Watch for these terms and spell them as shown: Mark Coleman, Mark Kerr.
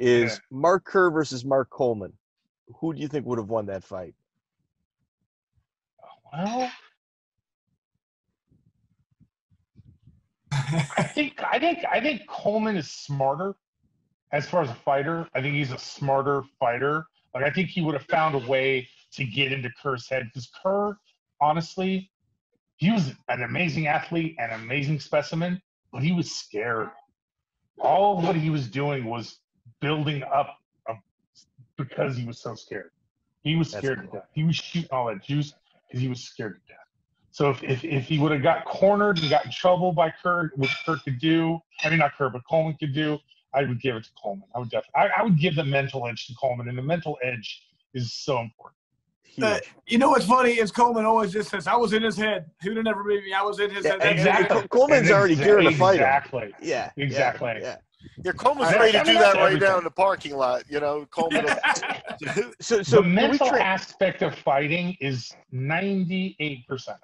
is Mark Kerr versus Mark Coleman. Who do you think would have won that fight? Well, I think Coleman is smarter as far as a fighter. I think he's a smarter fighter. Like, I think he would have found a way to get into Kerr's head, because Kerr, honestly, he was an amazing athlete, an amazing specimen, but he was scared. All of what he was doing was building up because he was so scared. He was scared to death. He was shooting all that juice because he was scared to death. So if he would have got cornered and got in trouble by Kerr, which Kerr could do, I mean, not Kerr, but Coleman could do, I would give it to Coleman. I would definitely. I would give the mental edge to Coleman, and the mental edge is so important. You know what's funny is Coleman always just says, I was in his head. He would have never believed me. I was in his head. Exactly. Coleman's already geared to fight him. Exactly. Yeah. Exactly. Yeah. Coleman's ready to do that right now in the parking lot. You know, Coleman. So the mental aspect of fighting is 98%.